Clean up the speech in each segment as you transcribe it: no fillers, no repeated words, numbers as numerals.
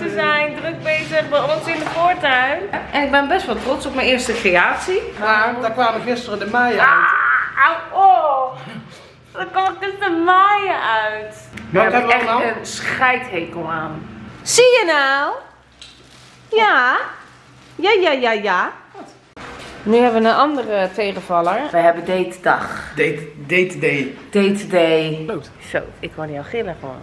We zijn druk bezig bij ons in de voortuin. En ik ben best wel trots op mijn eerste creatie. Maar daar kwamen gisteren de maaien uit. Daar kwam dus de maaien uit. Daar heb ik echt een scheidhekel aan. Zie je nou? Ja. Ja. Nu hebben we een andere tegenvaller. We hebben date dag. Date day. Date day. Klopt. Zo, ik hoor jou gillen gewoon.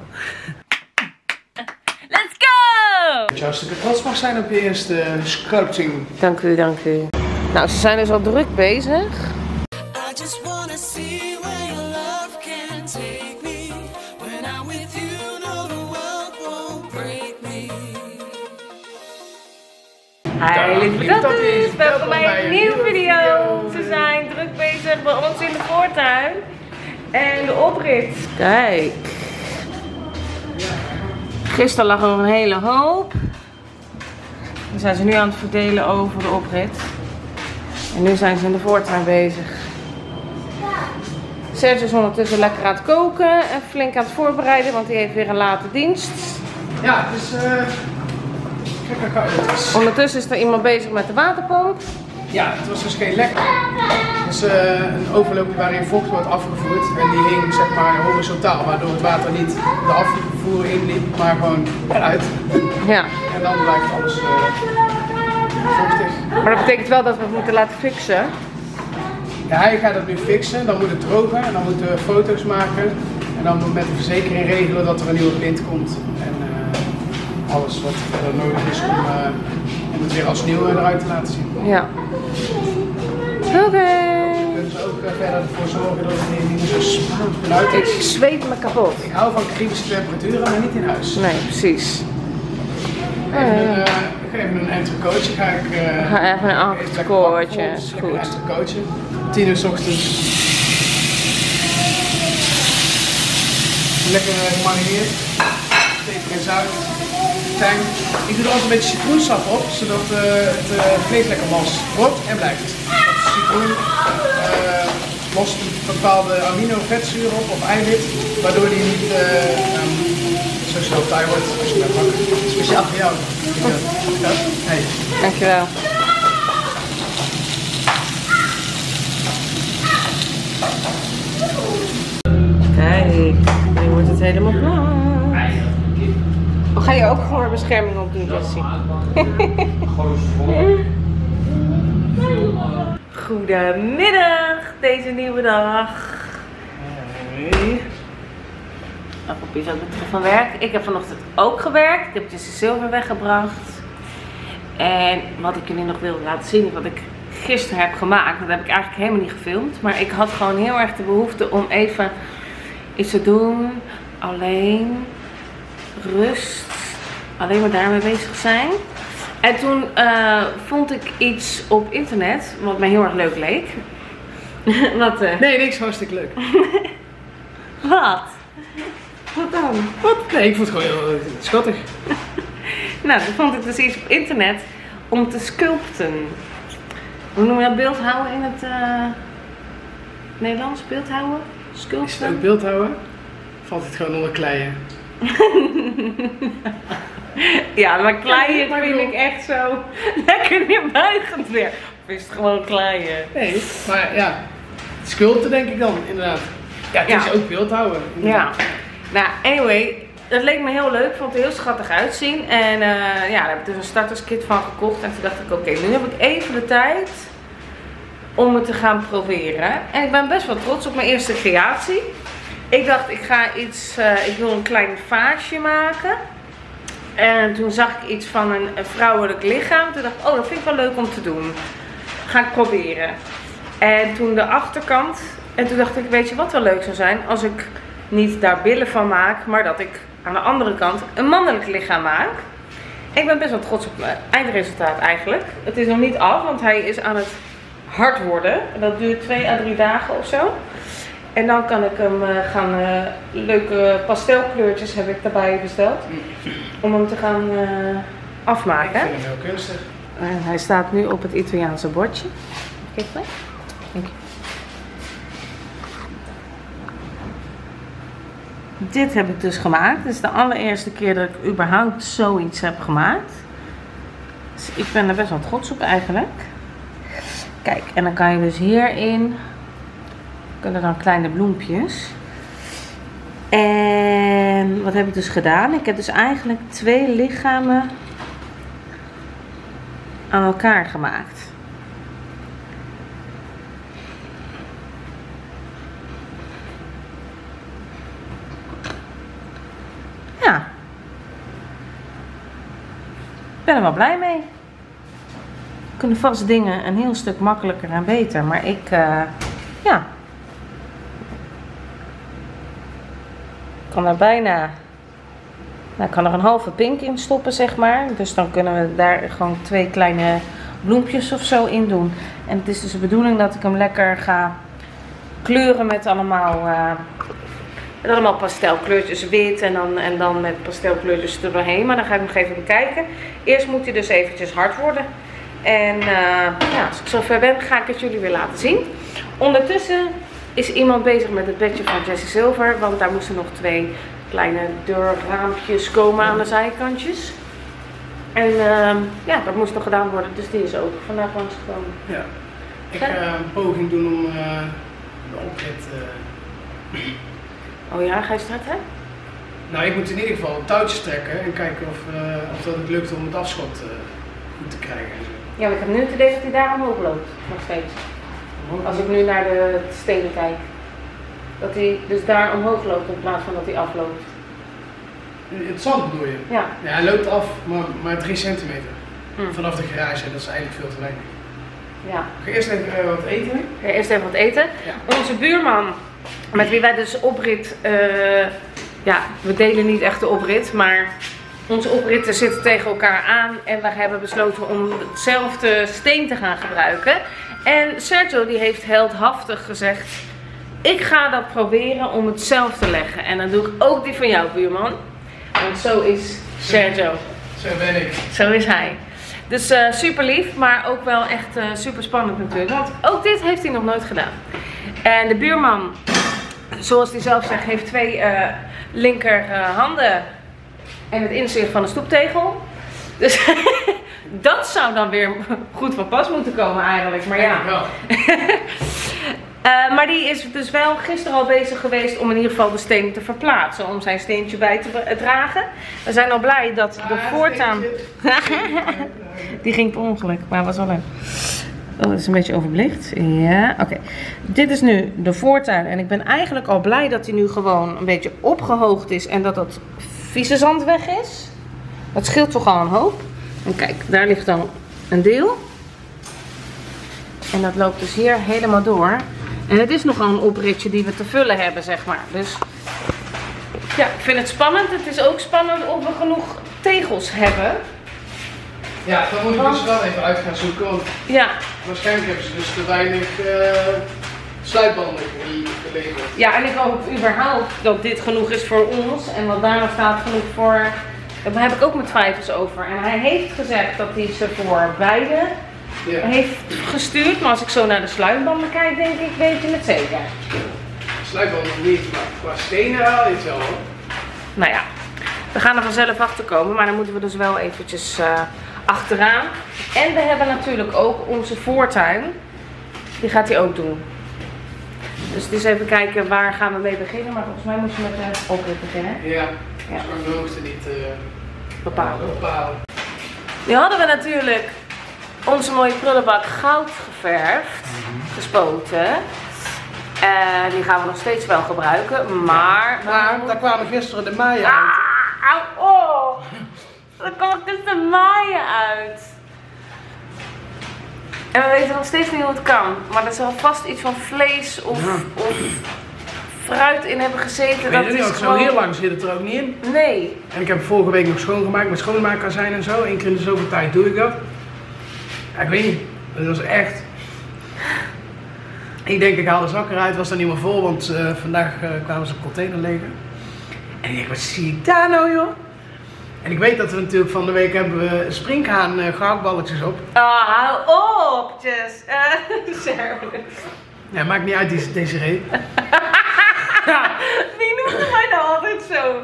Let's go! Dat je hartstikke trots mag zijn op je eerste sculpting. Dank u, dank u. Nou, ze zijn dus al druk bezig. Heilig dat is, welkom bij een nieuwe video. Ze zijn druk bezig bij ons in de voortuin. En de oprit. Kijk. Gisteren lag er een hele hoop. Dan zijn ze nu aan het verdelen over de oprit. En nu zijn ze in de voortuin bezig. Serge is ondertussen lekker aan het koken en flink aan het voorbereiden, want die heeft weer een late dienst. Ja, dus... Ondertussen is er iemand bezig met de waterpomp. Ja, het was dus geen lek. Het is een overloopje waarin vocht wordt afgevoerd. En die hing zeg maar horizontaal, waardoor het water niet de afvoer inliep, maar gewoon eruit. Ja. En dan blijft alles vochtig. Maar dat betekent wel dat we het moeten laten fixen. Ja, hij gaat het nu fixen, dan moet het drogen en dan moeten we foto's maken. En dan met de verzekering regelen dat er een nieuwe plint komt. En, alles wat er nodig is om het weer als nieuw eruit te laten zien. Ja. Oké. Je kunt er ook verder ervoor zorgen dat het niet zo spuit is. Ik zweet me kapot. Ik hou van kritische temperaturen, maar niet in huis. Nee, precies. Even een entrecootje ga ik... Even een entrecootje, is goed. Een entrecootje. 10:00 's ochtends. Lekker gemarineerd. Peper en zout. Ik doe er altijd een beetje citroensap op, zodat het vlees lekker los wordt en blijft. Want citroen lost een bepaalde aminovetzuur op of eiwit, waardoor die niet zo snel taai wordt als je hem bakken. Speciaal voor jou. Ja. Hey. Dankjewel. Kijk, nu wordt het helemaal klaar. Ga je ook gewoon bescherming op doen, Jessie? Goedemiddag, deze nieuwe dag. Appelpie is ook weer terug van werk. Ik heb vanochtend ook gewerkt. Ik heb dus de zilver weggebracht. En wat ik jullie nog wil laten zien, wat ik gisteren heb gemaakt, dat heb ik eigenlijk helemaal niet gefilmd. Maar ik had gewoon heel erg de behoefte om even iets te doen, alleen. Rust, alleen maar daarmee bezig zijn. En toen vond ik iets op internet wat mij heel erg leuk leek. Wat? Nee, niks hartstikke leuk. Wat? Wat dan? Wat? Nee, ik vond het gewoon heel schattig. Nou, toen vond ik dus iets op internet om te sculpten. Hoe noem je dat? Beeldhouden in het Nederlands? Beeldhouden? Sculpten? Is het ook beeldhouden? Valt het gewoon onder kleien? Ja, maar kleien vind ik echt zo lekker neerbuigend weer. Of is het gewoon kleien? Nee, maar ja, sculpten denk ik dan, inderdaad. Ja, het is ook beeldhouden. Ja. Nou, anyway, dat leek me heel leuk. Vond het heel schattig uitzien. En ja, daar heb ik dus een starterskit van gekocht. En toen dacht ik, oké, nu heb ik even de tijd om het te gaan proberen. En ik ben best wel trots op mijn eerste creatie. Ik dacht, ik ga iets, ik wil een klein vaasje maken. En toen zag ik iets van een vrouwelijk lichaam. Toen dacht ik, oh, dat vind ik wel leuk om te doen. Ga ik proberen. En toen de achterkant. En toen dacht ik, weet je wat wel leuk zou zijn? Als ik niet daar billen van maak, maar dat ik aan de andere kant een mannelijk lichaam maak. Ik ben best wel trots op mijn eindresultaat eigenlijk. Het is nog niet af, want hij is aan het hard worden. Dat duurt 2 à 3 dagen of zo. En dan kan ik hem gaan, leuke pastelkleurtjes heb ik daarbij besteld. Om hem te gaan afmaken. Ik vind hem heel kunstig. Hij staat nu op het Italiaanse bordje. Kijk maar. Dank je. Dit heb ik dus gemaakt. Dit is de allereerste keer dat ik überhaupt zoiets heb gemaakt. Dus ik ben er best wel trots op eigenlijk. Kijk, en dan kan je dus hierin... kunnen dan kleine bloempjes. En wat heb ik dus gedaan? Ik heb dus eigenlijk twee lichamen aan elkaar gemaakt. Ja. Ik ben er wel blij mee. We kunnen vast dingen een heel stuk makkelijker en beter. Maar ik, ja. Ik kan er bijna... Nou, ik kan er een halve pink in stoppen, zeg maar. Dus dan kunnen we daar gewoon twee kleine bloempjes of zo in doen. En het is dus de bedoeling dat ik hem lekker ga kleuren met allemaal pastelkleurtjes wit en dan met pastelkleurtjes er doorheen. Maar dan ga ik nog even bekijken. Eerst moet hij dus eventjes hard worden. En ja, als ik zover ben, ga ik het jullie weer laten zien. Ondertussen is iemand bezig met het bedje van Jessie Silver. Want daar moesten nog twee kleine deurraampjes komen aan de zijkantjes. En ja, dat moest nog gedaan worden. Dus die is ook vandaag langsgekomen. Ja, ik ga een poging doen om de oprit... Oh ja, ga je starten? Nou, ik moet in ieder geval touwtjes trekken en kijken of dat het lukt om het afschot goed te krijgen. Ja, maar ik heb nu het idee dat hij daar omhoog loopt, nog steeds. Omhoog. Als ik nu naar de stenen kijk. Dat hij dus daar omhoog loopt in plaats van dat hij afloopt. Het zand bedoel je? Ja. Ja, hij loopt af, maar 3 centimeter. Hm. Vanaf de garage, en dat is eigenlijk veel te weinig. Ja. Ga eerst even wat eten? Ga eerst even wat eten. Ja. Onze buurman... met wie wij dus oprit, ja, we delen niet echt de oprit, maar onze opritten zitten tegen elkaar aan. En we hebben besloten om hetzelfde steen te gaan gebruiken. En Sergio die heeft heldhaftig gezegd, ik ga dat proberen om het zelf te leggen. En dan doe ik ook die van jou, buurman. Want zo is Sergio. Zo ben ik. Zo is hij. Dus super lief, maar ook wel echt super spannend natuurlijk. Want ook dit heeft hij nog nooit gedaan. En de buurman, zoals hij zelf zegt, heeft twee linkerhanden en het inzicht van een stoeptegel. Dus dat zou dan weer goed van pas moeten komen eigenlijk. Maar ja, ja. Maar die is dus wel gisteren al bezig geweest om in ieder geval de steen te verplaatsen. Om zijn steentje bij te dragen. We zijn al blij dat de voortaan... die ging per ongeluk, maar was wel leuk. Oh, dat is een beetje overbelicht. Ja, oké. Dit is nu de voortuin. En ik ben eigenlijk al blij dat hij nu gewoon een beetje opgehoogd is. En dat dat vieze zand weg is. Dat scheelt toch al een hoop. En kijk, daar ligt dan een deel. En dat loopt dus hier helemaal door. En het is nogal een opritje die we te vullen hebben, zeg maar. Dus ja, ik vind het spannend. Het is ook spannend of we genoeg tegels hebben. Ja, dan moet je dus wel even uit gaan zoeken, want ja, waarschijnlijk hebben ze dus te weinig sluitbanden die geleverd. Ja, en ik hoop überhaupt dat dit genoeg is voor ons en wat daarna staat genoeg voor, daar heb ik ook mijn twijfels over. En hij heeft gezegd dat hij ze voor beide heeft gestuurd, maar als ik zo naar de sluitbanden kijk, denk ik, weet je het zeker. Sluitbanden niet, maar qua stenen haal je het wel hoor. Nou ja, we gaan er vanzelf achter komen, maar dan moeten we dus wel eventjes... achteraan. En we hebben natuurlijk ook onze voortuin. Die gaat hij ook doen. Dus het is even kijken waar gaan we mee beginnen. Maar volgens mij moet je met de oprit beginnen. Ja, dus we hoefden niet bepalen. Nu hadden we natuurlijk onze mooie prullenbak goud geverfd. Gespoten. Die gaan we nog steeds wel gebruiken. Maar daar kwamen gisteren de maaien uit. Au, oh. Dan kwam ik dus de maaien uit. En we weten nog steeds niet hoe het kan. Maar er zal vast iets van vlees of fruit in hebben gezeten. Dat is ook gewoon... Zo heel lang zit het er ook niet in. Nee. En ik heb vorige week nog schoongemaakt met schoonmaakazijn en zo. 1 keer in de zoveel tijd doe ik dat. Ja, ik weet niet. Dat was echt... Ik denk, ik haal de zak eruit. Was dan niet meer vol, want vandaag kwamen ze een container legen. En ik denk, wat zie ik daar nou joh? En ik weet dat we natuurlijk van de week hebben we springhaan gehaktballetjes op. Ah, hou op! Yes. Ja, maakt niet uit, deze reet. Wie noemde mij dat? altijd zo.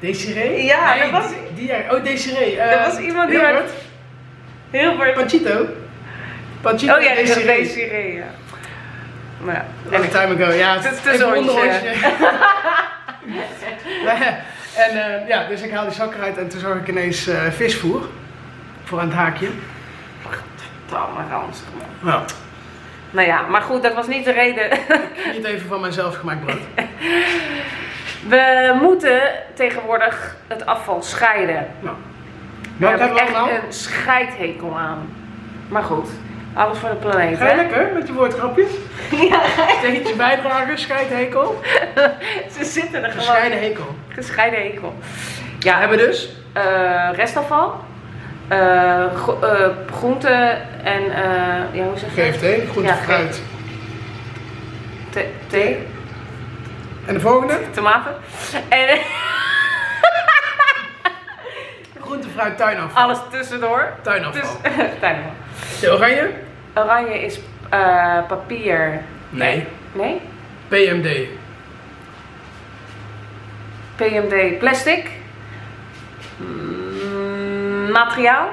Desiree? Ja, nee, dat was... Oh, Desiree. Dat was iemand die... Hilbert? Hilbert. Panchito? Panchito en Desiree. Oh ja, Desiree, ja. Maar ja. That was time ago, ja. Het is een onderhondje. En ja, dus ik haal die zak eruit en toen zag ik ineens visvoer. Voor aan het haakje. Godverdamme ransel. Nou. Nou ja, maar goed, dat was niet de reden. Ik niet even van mijzelf gemaakt brood. We moeten tegenwoordig het afval scheiden. Nou. Daar heb ik echt een scheidhekel aan. Maar goed, alles voor de planeet. Ga je lekker met je woordgrapjes? Ja. Steentje bijdragen, scheidhekel. Ze zitten er gewoon. Gescheiden hekel. Gescheiden hekel. Ja, we hebben dus restafval. Groenten en ja, hoe zeg je? GFT, groente, ja, fruit. Thee. En de volgende? Tomaten. En groente, fruit, tuinafval. Alles tussendoor. Tuinafval. Tuinafval. De oranje? Oranje is papier. Nee. Nee? PMD. PMD, plastic. Materiaal?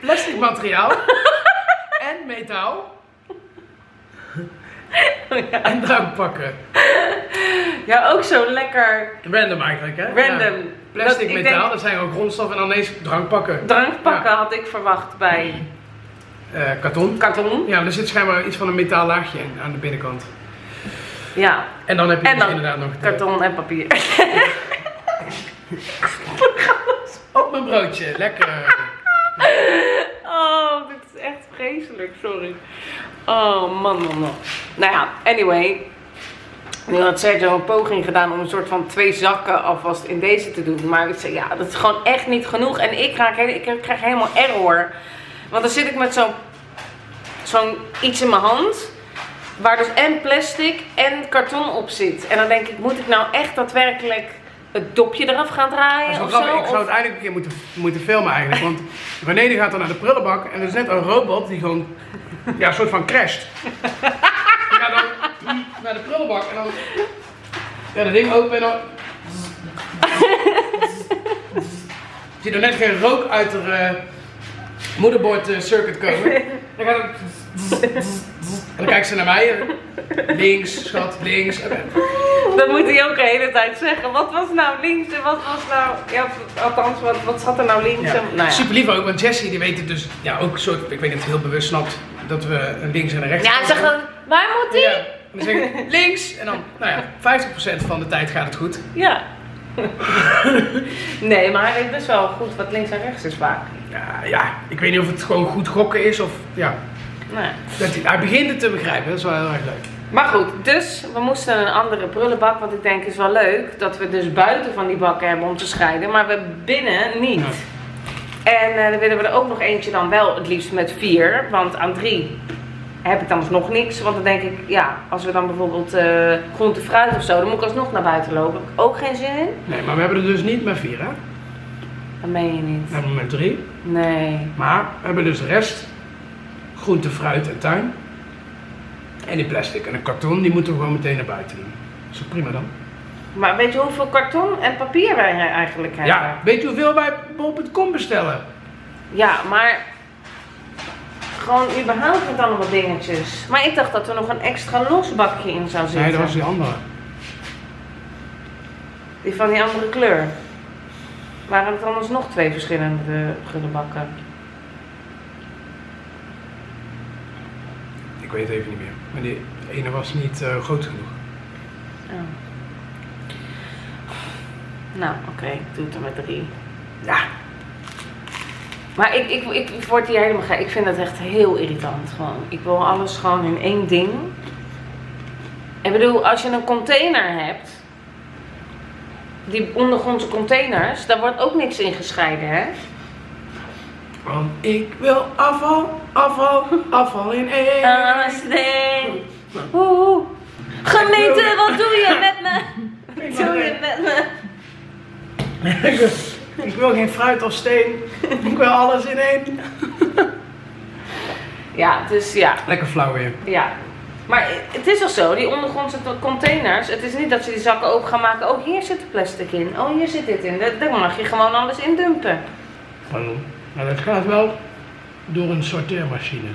Plastic materiaal. En metaal. Oh ja. En drankpakken. Ja, ook zo lekker. Random eigenlijk, hè? Random. Ja, plastic, dat, metaal, denk... dat zijn ook grondstof en dan ineens drankpakken. Drankpakken, ja, had ik verwacht bij... karton. Karton. Ja, er zit schijnbaar iets van een metaallaagje in aan de binnenkant. Ja. En dan heb je dus inderdaad nog... karton en papier. Op mijn broodje, lekker. Oh, dit is echt vreselijk, sorry. Oh man, man, man. Nou ja, anyway. Nu had Sergio een poging gedaan om een soort van 2 zakken alvast in deze te doen. Maar ik zei, ja, dat is gewoon echt niet genoeg. En ik krijg helemaal error. Want dan zit ik met zo'n iets in mijn hand. Waar dus en plastic en karton op zit. En dan denk ik, moet ik nou echt daadwerkelijk... het dopje eraf gaan draaien of zo? Ik zou het eigenlijk een keer moeten filmen eigenlijk, want René gaat dan naar de prullenbak en er is net een robot die gewoon, ja, een soort van crasht. Die gaat dan naar de prullenbak en dan, ja, dat ding open en dan... Je ziet er net geen rook uit de moederbord circuit komen. Dan gaat het... En dan kijkt ze naar mij. Links, schat, links. Dat moet hij ook de hele tijd zeggen. Wat was nou links en wat was nou... Ja, althans, wat zat er nou links? Ja. En, nou ja. Super lief ook, want Jessie die weet het dus... Ja, ook soort... Ik weet het heel bewust snapt dat we een links en een rechts... Ja, zeg dan... Waar moet hij? Ja, dan zeg ik links. En dan, nou ja, 50% van de tijd gaat het goed. Ja. Nee, maar hij weet best wel goed wat links en rechts is vaak. Ja, ja. Ik weet niet of het gewoon goed gokken is of... Ja. Nee. Dat hij begint het te begrijpen, dat is wel heel erg leuk. Maar goed, dus we moesten een andere prullenbak, want ik denk het is wel leuk dat we dus buiten van die bakken hebben om te scheiden, maar we binnen niet. Nee. En dan willen we er ook nog eentje dan wel het liefst met 4, want aan 3 heb ik dan nog niks. Want dan denk ik, ja, als we dan bijvoorbeeld groente, fruit of zo, dan moet ik alsnog naar buiten lopen. Heb ik ook geen zin in. Nee, maar we hebben er dus niet met 4, hè? Dat meen je niet. We hebben met 3. Nee. Maar we hebben dus de rest... groente, fruit en tuin. En die plastic en een karton, die moeten we gewoon meteen naar buiten doen. Is dat prima dan? Maar weet je hoeveel karton en papier wij eigenlijk hebben? Ja, weet je hoeveel wij op het kom bestellen? Ja, maar... gewoon überhaupt met allemaal dingetjes. Maar ik dacht dat er nog een extra losbakje in zou zitten. Nee, dat was die andere. Die van die andere kleur. Waren het anders nog 2 verschillende prullenbakken? Ik weet het even niet meer, maar die ene was niet groot genoeg. Oh. Nou, oké, ik doe het er met 3. Ja. Maar ik word hier helemaal gek. Ik vind dat echt heel irritant gewoon. Ik wil alles gewoon in één ding. Ik bedoel, als je een container hebt, die ondergrondse containers, daar wordt ook niks in gescheiden, hè? Want ik wil afval, afval, afval in één. Gemeente, wat doe je met me? Wat doe je met me? Ik wil geen fruit of steen. Ik wil alles in één. Ja, dus ja. Lekker flauw weer. Ja. Maar het is al zo, die ondergrondse containers, het is niet dat ze die zakken open gaan maken. Oh, hier zit de plastic in. Oh, hier zit dit in. Daar mag je gewoon alles in dumpen. Maar dat gaat wel door een sorteermachine.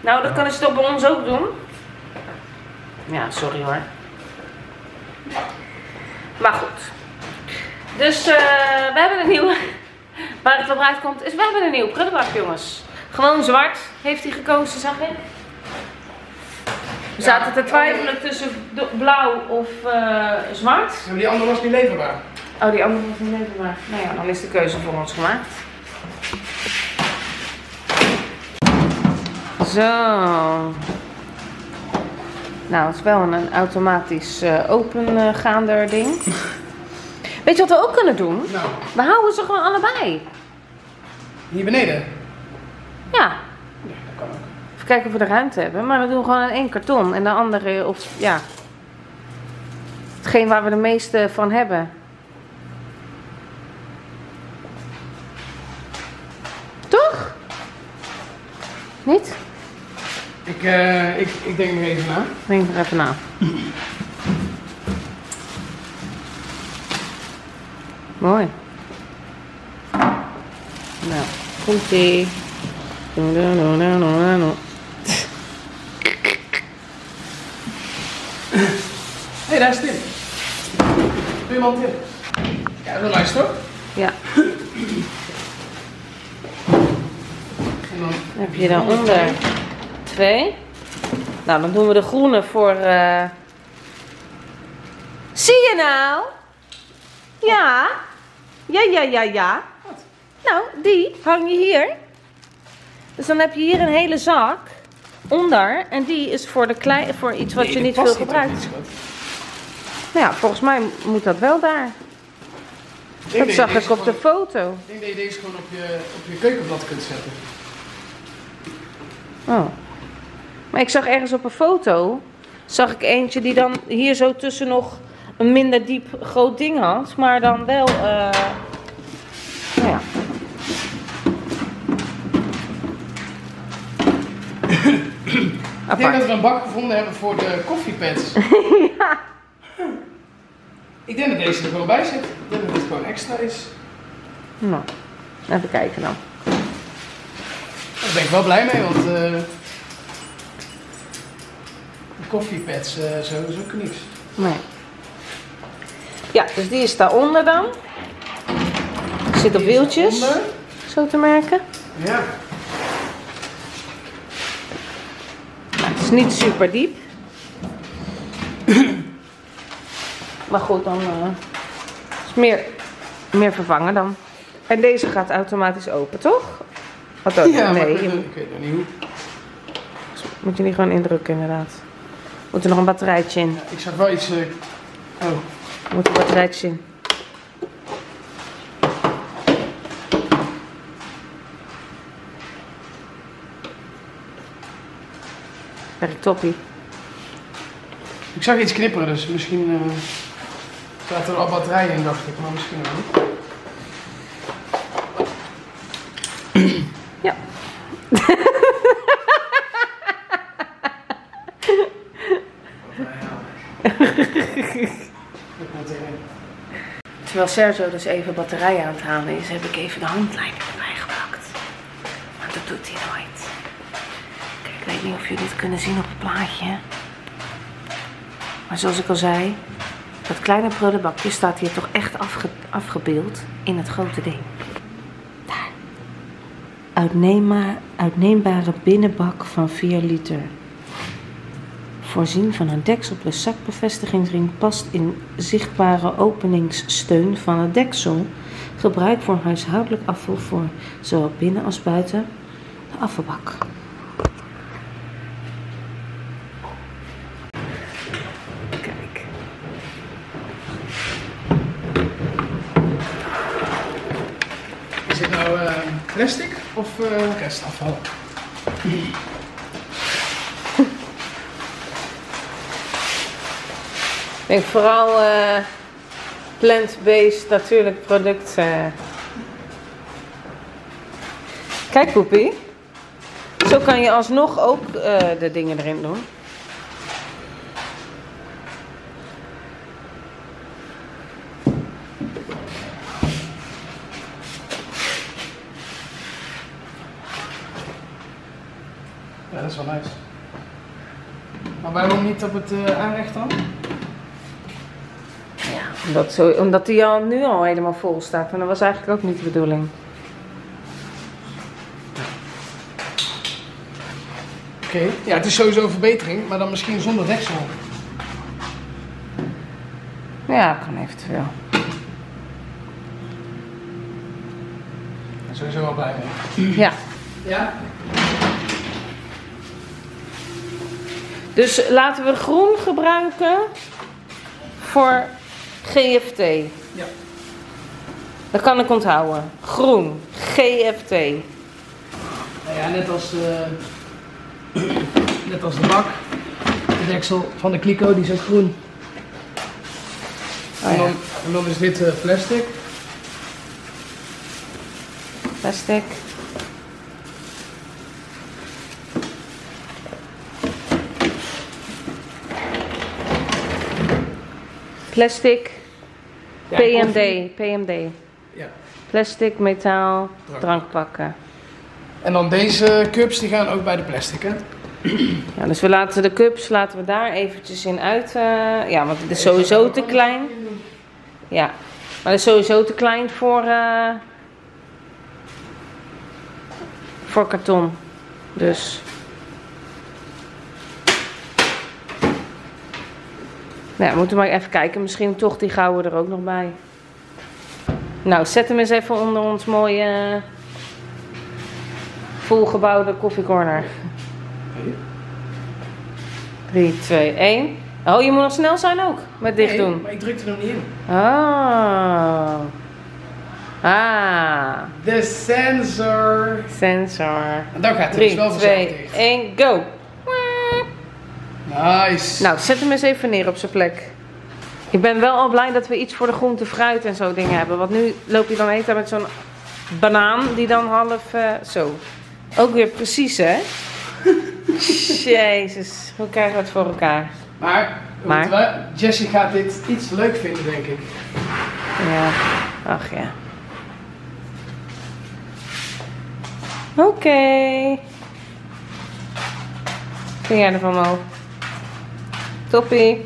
Nou, dat kunnen ze toch bij ons ook doen? Ja, sorry hoor. Maar goed. Dus we hebben een nieuwe. Waar het op uitkomt is, we hebben een nieuw prullenbak, jongens. Gewoon zwart heeft hij gekozen, zag ik. We zaten te twijfelen tussen blauw of zwart. Ja, maar die andere was niet leverbaar. Oh, die andere was niet leverbaar. Nou ja, dan is de keuze voor ons gemaakt. Zo. Nou, het is wel een automatisch opengaander ding. Weet je wat we ook kunnen doen? Nou. We houden ze gewoon allebei. Hier beneden? Ja. Ja, dat kan ook. Even kijken of we de ruimte hebben. Maar we doen gewoon in één karton. En de andere op, ja. Hetgeen waar we de meeste van hebben. Toch? Niet? Ik denk er even na. Denk er even na. Mooi. Nou, komt-ie. Hé, daar is Tim. Doe je man Tim. Ja, dat is wel nice toch? Ja. En dan heb je daaronder twee. Nou, dan doen we de groene voor... Zie je nou? Ja. Ja. Wat? Nou, die hang je hier. Dus dan heb je hier een hele zak onder. En die is voor, voor iets wat je niet veel gebruikt. Nou ja, volgens mij moet dat wel daar. Dat zag ik op de foto. Ik denk dat je deze gewoon op je keukenblad kunt zetten. Oh. Maar ik zag ergens op een foto, zag ik eentje die dan hier zo tussen nog een minder diep groot ding had. Maar dan wel, nou ja. Ik denk dat we een bak gevonden hebben voor de koffiepads. Ja. Ik denk dat deze er wel bij zit. Ik denk dat dit gewoon extra is. Nou, even kijken dan. Daar ben ik wel blij mee, want de koffiepads zo is ook niks. Nee. Ja, dus die is daaronder dan. Zit op wieltjes, zo te merken. Ja. Is niet super diep. Maar goed, dan is meer vervangen dan. En deze gaat automatisch open, toch? Wat ook? Ja, nee. Ik weet nog niet hoe. Moet je niet gewoon indrukken, inderdaad. Moet er nog een batterijtje in? Ja, ik zag wel iets. Oh. Moet een batterijtje in. Echt toppie. Ik zag iets knipperen, dus misschien zaten er al batterijen in, dacht ik, maar misschien wel niet. Ja. Terwijl Sergio dus even batterijen aan het halen is, heb ik even de handleiding erbij gepakt. Maar dat doet hij nooit. Ik weet niet of jullie dit kunnen zien op het plaatje. Maar zoals ik al zei, dat kleine prullenbakje staat hier toch echt afgebeeld in het grote ding. Daar. Uitneembare binnenbak van 4 liter. Voorzien van een deksel plus zakbevestigingsring, past in zichtbare openingssteun van het deksel. Gebruik voor huishoudelijk afval voor zowel binnen als buiten de afvalbak. Plastic of restafval? Ik denk vooral plant-based natuurlijk product. Kijk, Poepie. Zo kan je alsnog ook de dingen erin doen. Ja, dat is wel nice. Maar waarom niet op het aanrecht dan? Ja, omdat die al nu al helemaal vol staat. En dat was eigenlijk ook niet de bedoeling. Oké, ja, het is sowieso een verbetering, maar dan misschien zonder deksel. Ja, kan eventueel. Ik ben sowieso wel blij mee. Ja. Ja? Dus laten we groen gebruiken voor GFT. Ja. Dat kan ik onthouden. Groen, GFT. Nou ja, net als de bak, de deksel van de Clico, die is ook groen. Oh ja. En dan is dit plastic. Plastic. Plastic, ja, PMD. Ja. Plastic, metaal, drankpakken. En dan deze cups, die gaan ook bij de plastic, hè? Ja, dus we laten de cups daar eventjes in uit. Ja, want het is sowieso te klein. Ja, maar het is sowieso te klein voor karton. Dus. Nou, we moeten maar even kijken. Misschien toch die gouden er ook nog bij. Nou, zet hem eens even onder ons mooie volgebouwde koffiecorner. 3, 2, 1. Oh, je moet nog snel zijn ook met dicht doen. Nee, maar ik drukte er nog niet in. Oh. Ah. De sensor. En dan gaat het dus wel vanzelf dicht. 3, 2, 1, go. Nice. Nou, zet hem eens even neer op zijn plek. Ik ben wel al blij dat we iets voor de groente, fruit en zo dingen hebben. Want nu loop je dan heet met zo'n banaan die dan half zo. Ook weer precies, hè? Jezus, hoe krijgen we het voor elkaar? Maar Jessie gaat dit iets leuk vinden, denk ik. Ja, ach ja. Oké. Vind jij ervan, Mo? Toppie.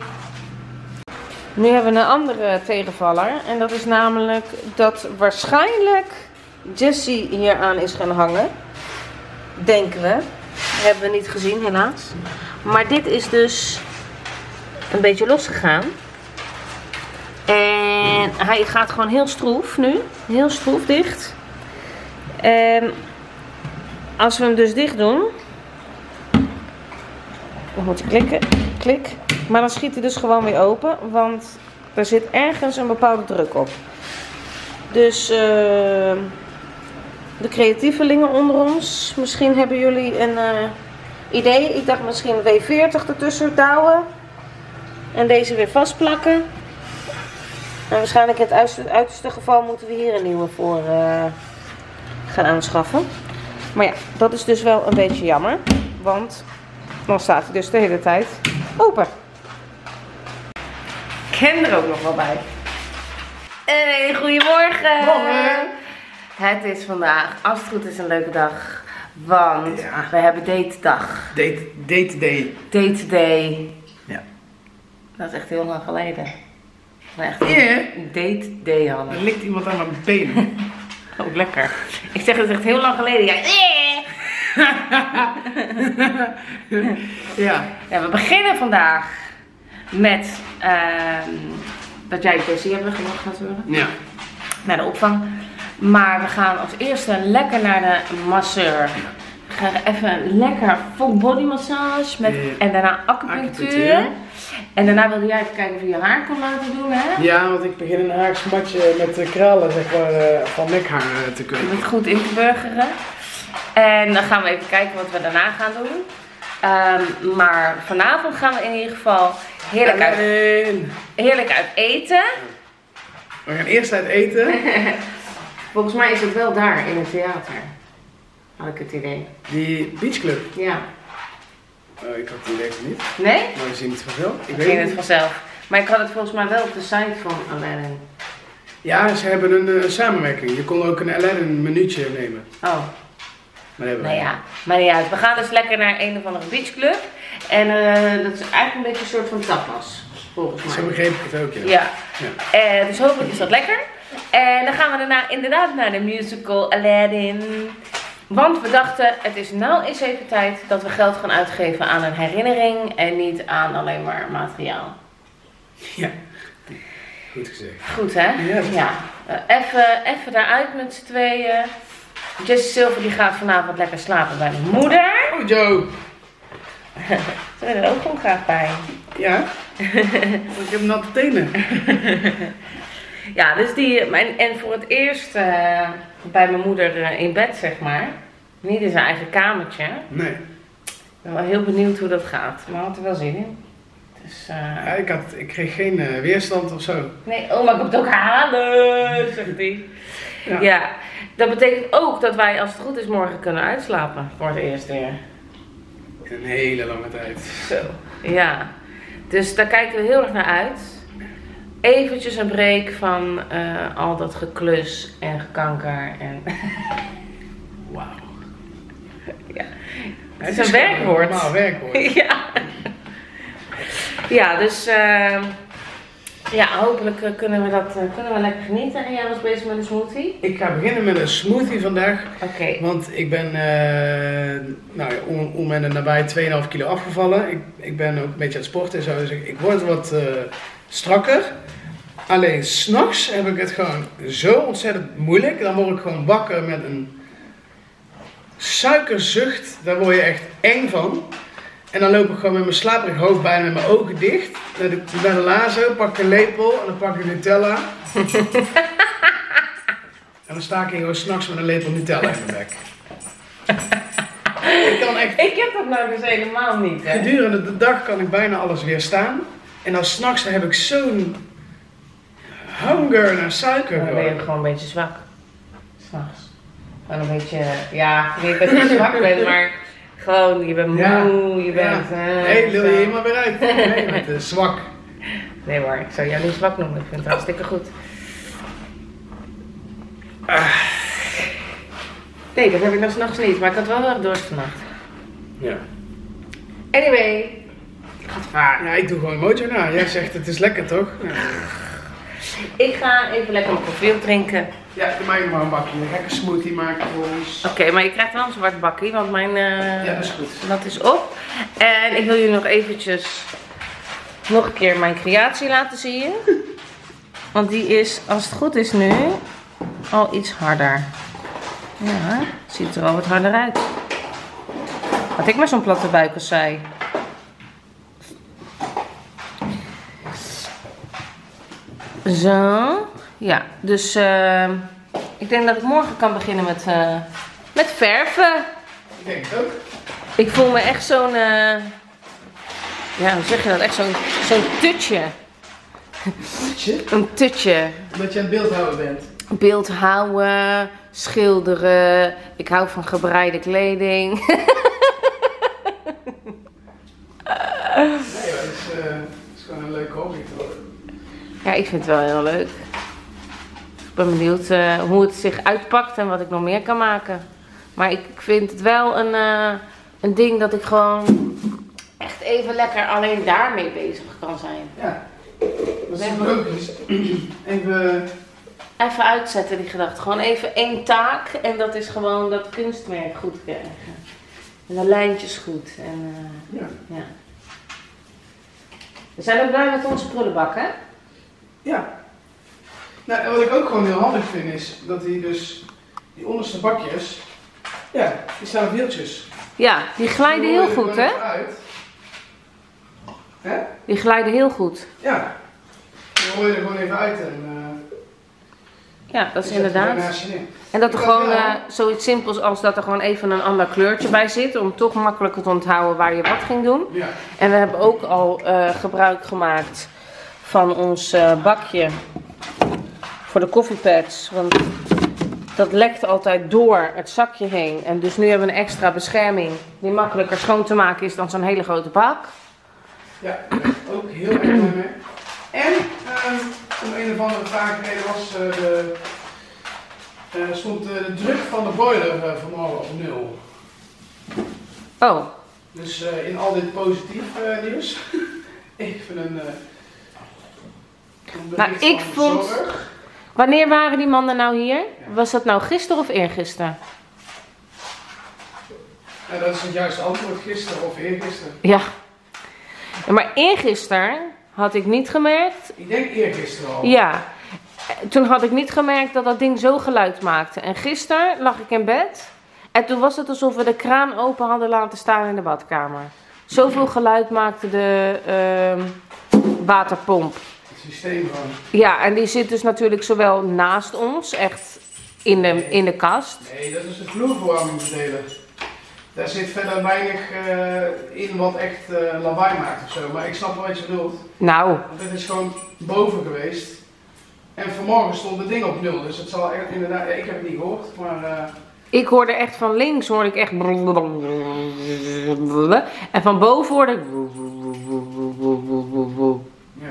Nu hebben we een andere tegenvaller. En dat is namelijk dat waarschijnlijk Jessie hieraan is gaan hangen. Denken we. Dat hebben we niet gezien, helaas. Maar dit is dus een beetje losgegaan. En hij gaat gewoon heel stroef nu. Heel stroef dicht. En als we hem dus dicht doen... Dan moet je klikken. Klik. Maar dan schiet hij dus gewoon weer open. Want er zit ergens een bepaalde druk op. Dus... De creatievelingen onder ons. Misschien hebben jullie een idee. Ik dacht misschien W40 ertussen douwen. En deze weer vastplakken. En waarschijnlijk in het uiterste geval moeten we hier een nieuwe voor gaan aanschaffen. Maar ja, dat is dus wel een beetje jammer. Want dan staat hij dus de hele tijd open. Ik ken er ook nog wel bij. Hey, goedemorgen. Morgen. Het is vandaag, als het goed is, een leuke dag, want ja, we hebben datedag. Date day. Date day. Ja. Dat is echt heel lang geleden. Maar echt date day hadden. Er ligt iemand aan mijn benen. Ook lekker. Ik zeg, dat is echt heel lang geleden. Ja. Ja. Ja, we beginnen vandaag met dat jij de PC hebt weggebracht natuurlijk. Ja. Naar de opvang. Maar we gaan als eerste lekker naar de masseur. We gaan even een lekker full body massage met, en daarna acupunctuur. En daarna wilde jij even kijken of je je haar kon laten doen, hè? Ja, want ik begin een haarsmatje met de kralen, zeg maar, van nekhaar te kunnen. Om het goed in te burgeren. En dan gaan we even kijken wat we daarna gaan doen. Maar vanavond gaan we in ieder geval heerlijk uit eten. We gaan eerst uit eten. Volgens mij is het wel daar in het theater. had ik het idee. Die beachclub? Ja. Ik had het idee niet. Nee? Maar we zien het vanzelf. We zien het vanzelf. Maar ik had het volgens mij wel op de site van Aladdin. Ja, ze hebben een samenwerking. Je kon ook een Aladdin minuutje nemen. Oh. Maar hebben we. Nou ja, maar niet uit. We gaan dus lekker naar een of andere beachclub. En dat is eigenlijk een beetje een soort van tapas. Volgens mij. Zo begreep ik het ook, ja. Ja. Dus hopelijk is dat lekker. En dan gaan we daarna inderdaad naar de musical Aladdin. Want we dachten, het is nou eens even tijd dat we geld gaan uitgeven aan een herinnering. En niet aan alleen maar materiaal. Ja, goed gezegd. Goed hè? Ja. Ja. Even daaruit met z'n tweeën. Jesse Silver die gaat vanavond lekker slapen bij de moeder. Oh Joe. Ze willen er ook gewoon graag bij. Ja. Ik heb natte tenen. Ja, dus die, en voor het eerst bij mijn moeder in bed, zeg maar. Niet in zijn eigen kamertje. Nee. Ik ben wel heel benieuwd hoe dat gaat, maar had er wel zin in. Dus, ja, ik kreeg geen weerstand of zo. Nee, oh, maar ik moet het ook halen, zegt hij. Ja. Ja, dat betekent ook dat wij, als het goed is, morgen kunnen uitslapen voor het eerst weer. Een hele lange tijd. Zo. Ja, dus daar kijken we heel erg naar uit. Eventjes een break van al dat geklus en gekanker en... Wauw. Ja. Het is een werkwoord. Een normaal werkwoord. Ja. Ja, dus ja, hopelijk kunnen we lekker genieten. En jij was bezig met een smoothie? Ik ga beginnen met een smoothie vandaag. Oké. Okay. Want ik ben nou, om en nabij 2,5 kilo afgevallen. Ik ben ook een beetje aan het sporten en zo. Dus ik word wat... strakker. Alleen s'nachts heb ik het gewoon zo ontzettend moeilijk. Dan word ik gewoon wakker met een suikerzucht. Daar word je echt eng van. En dan loop ik gewoon met mijn slaperig hoofd bijna met mijn ogen dicht. Naar de lazo, pak een lepel en dan pak ik Nutella. En dan sta ik hier gewoon s'nachts met een lepel Nutella in mijn bek. Ik heb dat nou dus helemaal niet. Hè? Gedurende de dag kan ik bijna alles weerstaan. En dan s'nachts heb ik zo'n honger naar suiker. Dan ben je gewoon een beetje zwak. S'nachts. Gewoon een beetje, ja, ik weet dat je zwak bent, maar gewoon, je bent moe, je bent... Ja. Nee, wil je helemaal weer uit. Nee, je bent zwak. Nee hoor, ik zou jou niet zwak noemen. Ik vind het hartstikke goed. Nee, dat heb ik nog s'nachts niet, maar ik had wel heel erg dorst vannacht. Ja. Anyway. Ja, ik doe gewoon mojo na. Jij zegt het is lekker toch? Ja. Ik ga even lekker een profiel drinken. Ja, doe mij maar een bakje. Een lekker smoothie maken voor ons. Oké, maar je krijgt wel een zwart bakje, want mijn ja, dat is goed. Dat is op. En ik wil jullie nog eventjes nog een keer mijn creatie laten zien. Want die is, als het goed is nu, al iets harder. Ja, ziet er al wat harder uit. Had ik maar zo'n platte buik als zij. Zo, ja, dus ik denk dat ik morgen kan beginnen met verven. Ik denk het ook. Ik voel me echt zo'n, ja, hoe zeg je dat, echt zo'n tutje. Tutje? Een tutje. Omdat je aan het beeldhouden bent. Beeldhouden, schilderen, ik hou van gebreide kleding. Nee, dat is gewoon een leuke hobby te worden. Ja, ik vind het wel heel leuk. Ik ben benieuwd hoe het zich uitpakt en wat ik nog meer kan maken. Maar ik vind het wel een ding dat ik gewoon echt even lekker alleen daarmee bezig kan zijn. Ja, dat is leuk. Even uitzetten die gedachte. Gewoon even één taak en dat is gewoon dat kunstwerk goed krijgen. En de lijntjes goed. En, ja. We zijn ook blij met onze prullenbak, hè? Ja. Nou, en wat ik ook gewoon heel handig vind is dat die onderste bakjes, ja, die staan op wieltjes. Ja, die glijden heel goed, hè? Die glijden heel goed. Ja. Die hoor je er gewoon even uit en... ja, dat is inderdaad. En dat er gewoon zoiets simpels als dat er gewoon even een ander kleurtje bij zit. Om toch makkelijker te onthouden waar je wat ging doen. Ja. En we hebben ook al gebruik gemaakt van ons bakje voor de koffiepads, want Dat lekt altijd door het zakje heen. En dus nu hebben we een extra bescherming die makkelijker schoon te maken is dan zo'n hele grote bak. Ja, daar ben ik ook heel erg blij mee. En om een of andere vraag was stond de druk van de boiler vanmorgen op 0. Oh. Dus in al dit positief nieuws, even een bericht nou, ik vond. Zorg. Wanneer waren die mannen nou hier? Ja. Was dat nou gisteren of eergisteren? Ja, dat is het juiste antwoord, gisteren of eergisteren. Ja. Maar eergisteren had ik niet gemerkt. Ik denk eergisteren al. Ja. Toen had ik niet gemerkt dat dat ding zo geluid maakte. En gisteren lag ik in bed. En toen was het alsof we de kraan open hadden laten staan in de badkamer. Zoveel geluid maakte de waterpomp. Het systeem van. Ja, en die zit dus natuurlijk zowel naast ons, echt in de kast. Nee, dat is de vloerverwarmingsdeler. Daar zit verder weinig in wat echt lawaai maakt ofzo. Maar ik snap wel wat je bedoelt. Nou. Want het is gewoon boven geweest. En vanmorgen stond het ding op 0. Dus het zal echt inderdaad. Ik heb het niet gehoord, maar. Ik hoorde echt van links, hoorde ik echt. En van boven hoorde ik. Ja.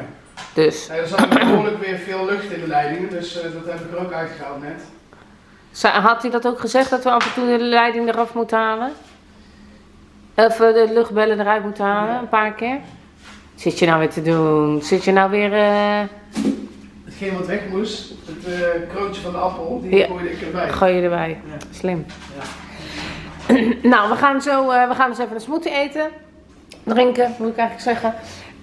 Dus. Ja, er zat behoorlijk weer veel lucht in de leidingen, dus dat heb ik er ook uitgehaald net. Had hij dat ook gezegd, dat we af en toe de leiding eraf moeten halen? Of de luchtbellen eruit moeten halen, ja. Een paar keer? Zit je nou weer te doen? Zit je nou weer. Hetgeen wat weg moest, het kroontje van de appel, die gooi ik erbij. Gooi je erbij, ja. Slim. Ja. Nou, we gaan dus even een smoothie eten, drinken moet ik eigenlijk zeggen.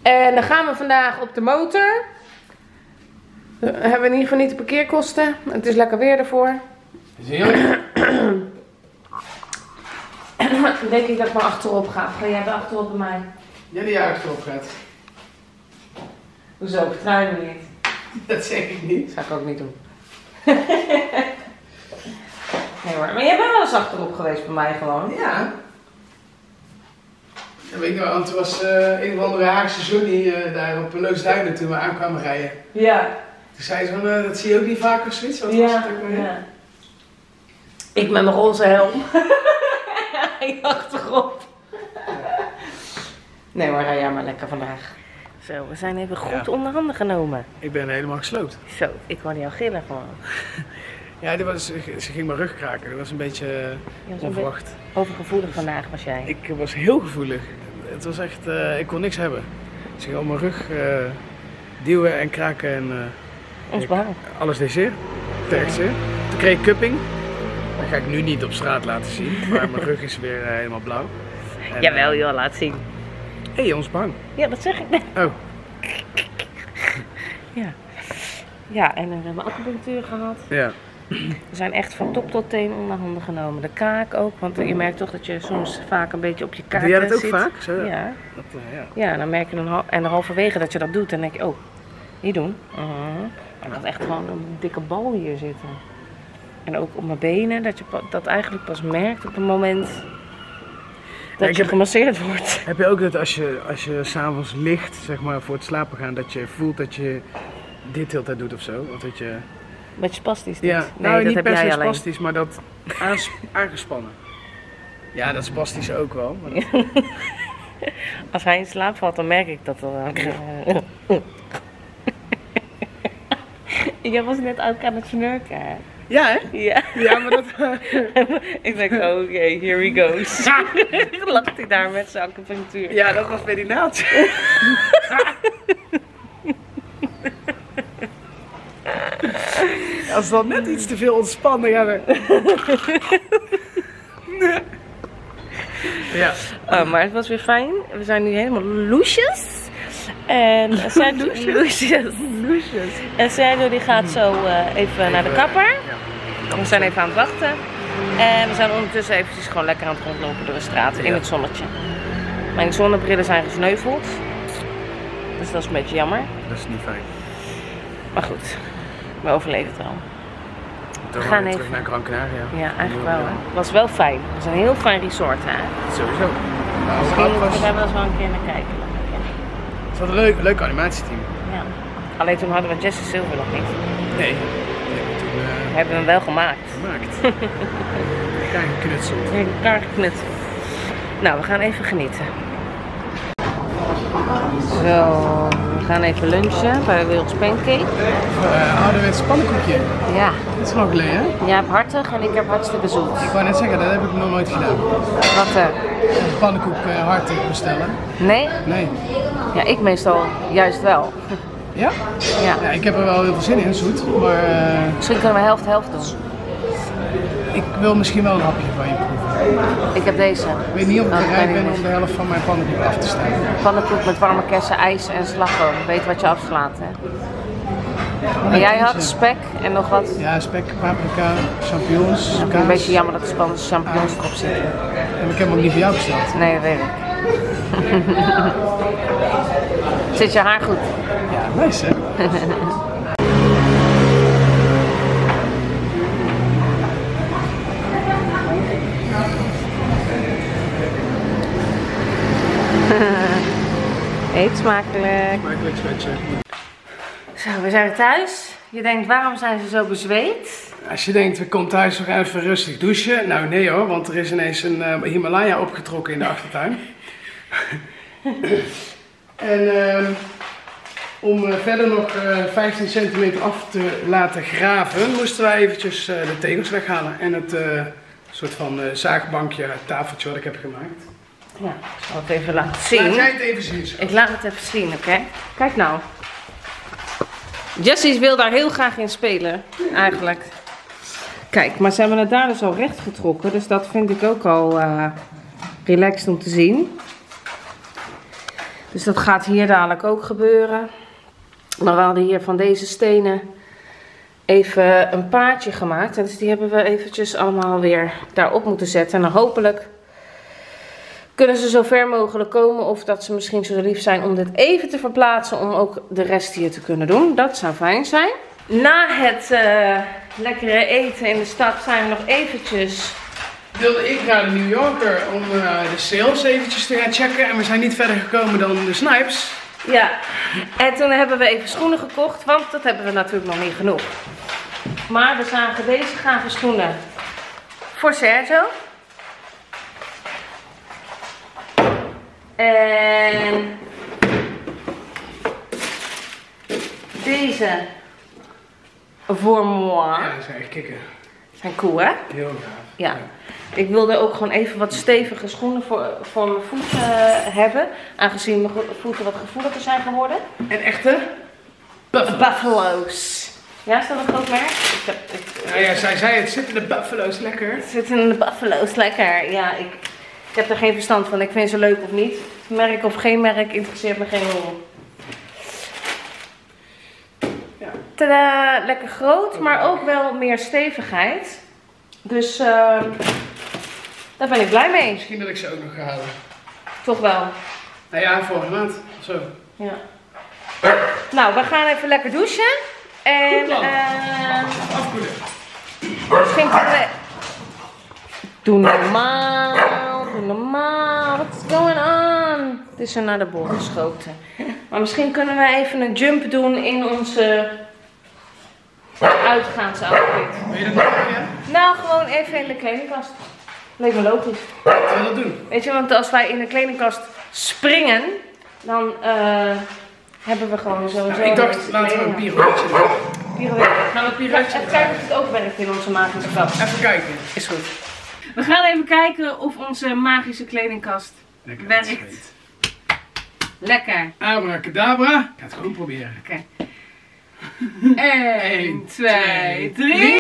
En dan gaan we vandaag op de motor. We hebben in ieder geval niet de parkeerkosten, het is lekker weer ervoor. Is heerlijk. Dan denk ik dat ik maar achterop ga. Ga jij er achterop bij mij? Jij die achterop gaat. Hoezo, vertrouw me niet. Dat zeg ik niet. Dat zou ik ook niet doen. Nee hoor, maar jij bent wel eens achterop geweest bij mij gewoon. Ja. Dat weet ik nou, want het was een of andere Haagse Johnny daar op Leusduinen toen we aankwamen rijden. Ja. Toen zei ze van, dat zie je ook niet vaak of zoiets. Wat was het ook weer? Ja. Ik met mijn roze helm. Hij achterop. Nee hoor, rij jij maar lekker vandaag. Zo, we zijn even goed onderhanden genomen. Ik ben helemaal gesloopt. Zo, ik wou niet al gillen gewoon. Ja, ze ging mijn rug kraken. Dat was een beetje onverwacht. Overgevoelig vandaag was jij. Ik was heel gevoelig. Het was echt, ik kon niks hebben. Ze ging op mijn rug duwen en kraken en... Ons baan. Alles deed zeer. Terg zeer. Toen kreeg ik cupping. Dat ga ik nu niet op straat laten zien. Maar mijn rug is weer helemaal blauw. En, jawel joh, laat zien. Hé, hey, ons bang. Ja, dat zeg ik net. Oh. Ja. Ja, en we hebben acupunctuur gehad. Ja. We zijn echt van top tot teen onderhanden genomen. De kaak ook, want je merkt toch dat je soms vaak een beetje op je kaak zit. Doe jij dat ook vaak? Zo, ja. Dat, ja, dan merk je en halverwege dat je dat doet, dan denk je, oh, niet doen. En ik had echt gewoon een dikke bal hier zitten. En ook op mijn benen, dat je dat eigenlijk pas merkt op het moment... Dat je gemasseerd wordt. Heb je ook dat als je s'avonds ligt, zeg maar, voor het slapen gaan, dat je voelt dat je dit heel tijd doet of zo? Of dat je... Met spastisch doet? Ja, nee, nou, dat niet per se spastisch, maar dat aangespannen. Ja, dat is spastisch ook wel. Maar dat... Als hij in slaap valt, dan merk ik dat wel. Jij was net ook aan het snurken. Ja, hè? Ja. Ja, maar dat... Ik dacht, oké, here we go. Lacht hij daar met zijn acupunctuur. Ja, dat was bij die naald. Als dat net iets te veel ontspannen, ja, dan... Ja. Oh, maar het was weer fijn. We zijn nu helemaal loesjes. En Sergio die gaat zo even naar de kapper. We zijn even aan het wachten. En we zijn ondertussen eventjes gewoon lekker aan het rondlopen door de straat in het zonnetje. Mijn zonnebrillen zijn gesneuveld. Dus dat is een beetje jammer. Dat is niet fijn. Maar goed, we overleven het wel. We gaan even terug naar Gran Canaria. Ja, eigenlijk wel. Het was wel fijn. Het was een heel fijn resort, hè? Sowieso. Misschien gaan we dat wel een keer naar kijken. Het was een leuk animatieteam. Ja. Alleen toen hadden we Jesse Silver nog niet. Nee. Toen hebben we hem wel gemaakt. Klein knutsel. Een klein knutsel. Nou, we gaan even genieten. Zo, we gaan even lunchen bij Werelds Pancake. Ouderwets pannenkoekje. Ja. Dat is lang geleden, hè? Jij hebt hartig en ik heb hartstikke zoet. Ik wou net zeggen, dat heb ik nog nooit gedaan. Wat? Een pannenkoek hartig bestellen. Nee? Nee. Ja, ik meestal juist wel. Ja? Ja? Ja. Ik heb er wel heel veel zin in, zoet, maar... Misschien kunnen we helft-helft doen. Ik wil misschien wel een hapje van je proeven. Ik heb deze. Ik weet niet of ik bereid ben om de helft van mijn pannenkoek af te snijden. Pannenkoek met warme kersen, ijs en slagroom. Weet wat je afslaat, hè? Ja, en jij had spek en nog wat? Ja, spek, paprika, champignons, kaas. Een beetje jammer dat de Spaanse champignons erop zitten. En ik heb hem niet voor jou besteld. Nee, dat weet ik. Zit je haar goed? Ja, nice, hè? Eet smakelijk. Smakelijk zwetje. Zo, we zijn thuis. Je denkt, waarom zijn ze zo bezweet? Als je denkt, we komen thuis, we gaan even rustig douchen. Nou nee hoor, want er is ineens een Himalaya opgetrokken in de achtertuin. En om verder nog 15 centimeter af te laten graven, moesten wij eventjes de tegels weghalen. En het soort van zaagbankje, tafeltje wat ik heb gemaakt. Ja, ik zal het even laten zien. Laat jij het even zien, schat. Ik laat het even zien, oké? Okay? Kijk nou. Jessie wil daar heel graag in spelen, eigenlijk. Kijk, maar ze hebben het daar dus al recht getrokken. Dus dat vind ik ook al relaxed om te zien. Dus dat gaat hier dadelijk ook gebeuren. Maar we hadden hier van deze stenen even een paadje gemaakt. En dus die hebben we eventjes allemaal weer daarop moeten zetten. En dan hopelijk... kunnen ze zo ver mogelijk komen of dat ze misschien zo lief zijn om dit even te verplaatsen om ook de rest hier te kunnen doen. Dat zou fijn zijn. Na het lekkere eten in de stad zijn we nog eventjes... wilde ik naar de New Yorker om de sales eventjes te gaan checken. En we zijn niet verder gekomen dan de Snipes. Ja, en toen hebben we even schoenen gekocht, want dat hebben we natuurlijk nog niet genoeg. Maar we zagen deze gave schoenen voor Sergio. En deze voor moi. Ja, dat zijn echt kikken. Zijn cool, hè? Heel gaaf. Ja. Ja. Ik wilde ook gewoon even wat stevige schoenen voor mijn voeten hebben. Aangezien mijn voeten wat gevoeliger zijn geworden. En echte buffalo's. Ja, is dat een groot merk? Ja, zij zei het. Zitten de buffalo's lekker? Het zitten de buffalo's lekker. Ja, Ik heb er geen verstand van. Ik vind ze leuk of niet. Merk of geen merk interesseert me geen rol. Ja. Tadaa! Lekker groot, maar ook wel meer stevigheid. Dus daar ben ik blij mee. Misschien dat ik ze ook nog ga halen. Toch wel. Nou ja, volgende maand. Zo. Ja. Nou, we gaan even lekker douchen. En afkoelen. Misschien kunnen we... Doe normaal. Normaal, wat is going on? Het is er naar de boord geschoten. Maar misschien kunnen we even een jump doen in onze uitgaansoutfit. Wil je dat nog doen, ja? Nou, gewoon even in de kledingkast. Leek me logisch. Wat wil je dat doen? Weet je, want als wij in de kledingkast springen, dan hebben we gewoon sowieso... Nou, ik dacht, laten we een pirouetje doen. Pirouetje. Gaan we een pirouetje? Even kijken of het ook werkt in onze magische kast. Even kijken. Is goed. We gaan even kijken of onze magische kledingkast lekker werkt. Lekker. Abracadabra. Ik ga het gewoon proberen. Oké. Okay. 1, 2, 3.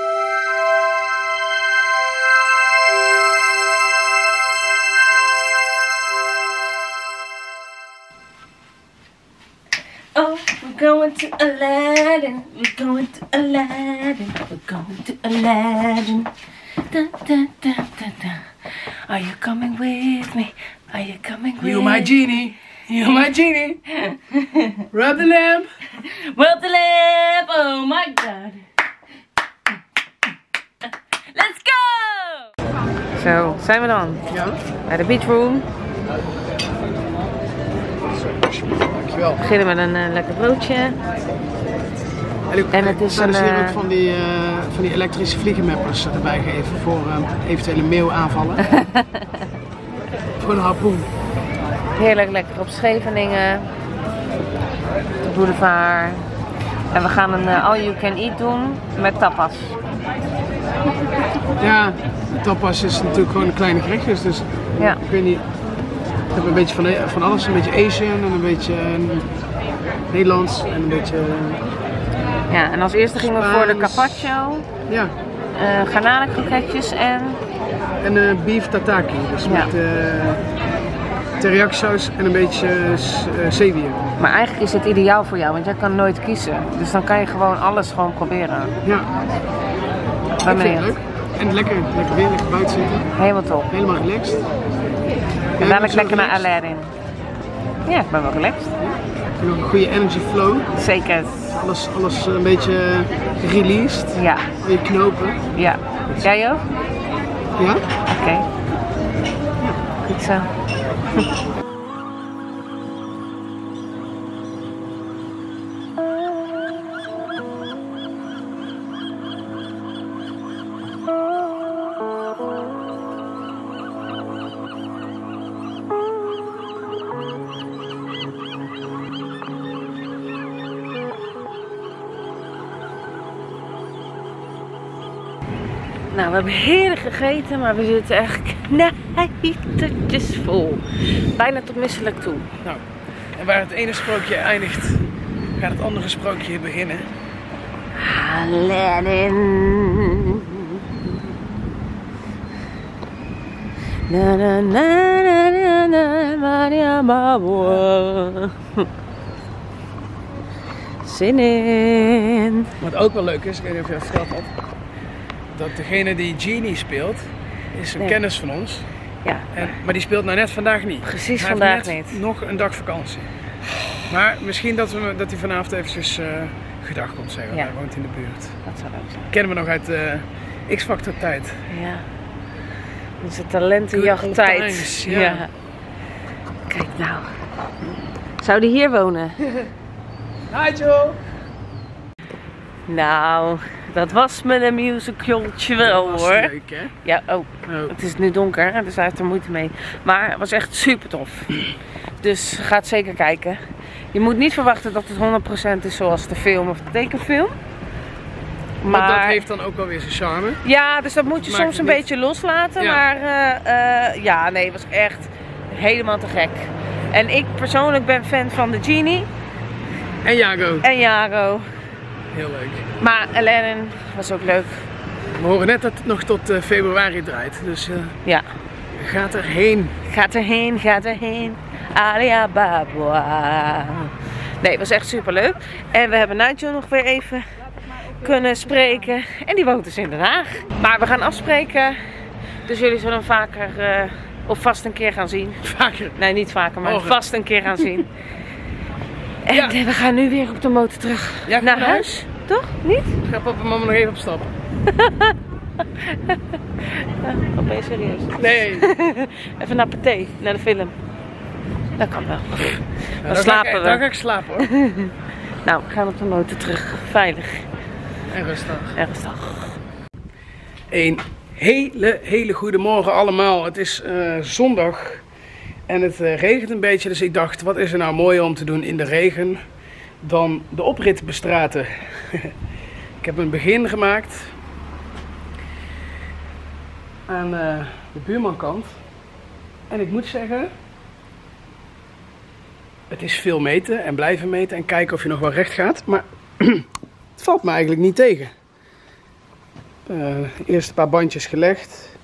Oh, we're going to Aladdin. We're going to Aladdin. We're going to Aladdin. Da, da, da, da, da. Are you coming with me? Are you coming with me? You're my genie. You're my genie. Rub the lamp. Rub the lamp. Oh my god. Let's go! Zo, zijn we dan? Ja. Bij de beachroom. Dankjewel. We beginnen met een lekker broodje. En het is een... hier ook van die elektrische vliegenmeppers erbij geven voor eventuele meeuwaanvallen. Voor een harpoen. Heerlijk lekker op Scheveningen, de boulevard. En we gaan een all you can eat doen met tapas. Ja, tapas is natuurlijk gewoon een kleine gerechtjes, dus ja. Ik weet niet, ik heb een beetje van alles, een beetje Asian en een beetje Nederlands en een beetje... Ja, en als eerste gingen we voor de carpaccio, ja. Garnalenkroketjes en... En beef tataki, dus ja. Met teriyaki-saus en een beetje zeewier. Maar eigenlijk is het ideaal voor jou, want jij kan nooit kiezen. Dus dan kan je gewoon alles gewoon proberen. Ja. Ik vind het leuk. En lekker weer, lekker buiten zitten. Helemaal top. Helemaal relaxed. En dadelijk lekker naar Aladdin. Ja, ik ben wel relaxed. Ja. Een goede energy flow. Zeker. Alles een beetje released. Ja. Goede knopen. Ja. Jij ook? Ja. Oké. Ja. Goed zo. Nou, we hebben heerlijk gegeten, maar we zitten echt knijtertjes vol. Bijna tot misselijk toe. Nou, en waar het ene sprookje eindigt, gaat het andere sprookje beginnen. Aladdin. Na na na na na na Maria Babua. Zin in. Wat ook wel leuk is, ik weet niet of je dat verteld had. Dat degene die Genie speelt, is een kennis van ons. Ja. Maar die speelt nou net vandaag niet. Precies, hij vandaag heeft net niet. Nog een dag vakantie. Maar misschien dat hij dat vanavond eventjes gedag komt zeggen. Ja. Hij woont in de buurt. Dat zou leuk zijn. Kennen we nog uit X-Factor tijd. Ja. Onze talentenjachttijd. Ja. Ja. Kijk nou. Zou die hier wonen? Hi Joe! Nou, dat was mijn een musicaltje wel hoor. Dat was leuk hè? Ja, oh. Het is nu donker, dus hij heeft er moeite mee. Maar het was echt super tof. Dus ga het zeker kijken. Je moet niet verwachten dat het 100% is zoals de film of de tekenfilm. Maar dat heeft dan ook wel weer zijn charme. Ja, dus dat moet je soms een beetje loslaten. Ja. Maar ja, nee, het was echt helemaal te gek. En ik persoonlijk ben fan van de Genie. En Jago. En Jago. Heel leuk. Maar Aladdin was ook leuk. We horen net dat het nog tot februari draait, dus ja. Gaat erheen. Gaat erheen, gaat erheen. Alibaba. Nee, het was echt super leuk. En we hebben Nigel nog weer even kunnen spreken. En die woont dus in Den Haag. Maar we gaan afspreken, dus jullie zullen hem vaker of vast een keer gaan zien. Vaker? Nee, niet vaker, maar vast een keer gaan zien. En ja. We gaan nu weer op de motor terug naar huis. Toch? Niet? Ik ga papa en mama nog even op stap. Ben je serieus? Nee. Even naar Pathé, naar de film. Dat kan wel. Ja, dan slapen we. Dan ga ik slapen hoor. Nou, we gaan op de motor terug. Veilig. En rustig. En rustig. Een hele goede morgen allemaal. Het is zondag. En het regent een beetje, dus ik dacht, wat is er nou mooier om te doen in de regen dan de oprit bestraten. Ik heb een begin gemaakt aan de buurmankant. En ik moet zeggen, het is veel meten en blijven meten en kijken of je nog wel recht gaat. Maar het valt me eigenlijk niet tegen. Eerst een paar bandjes gelegd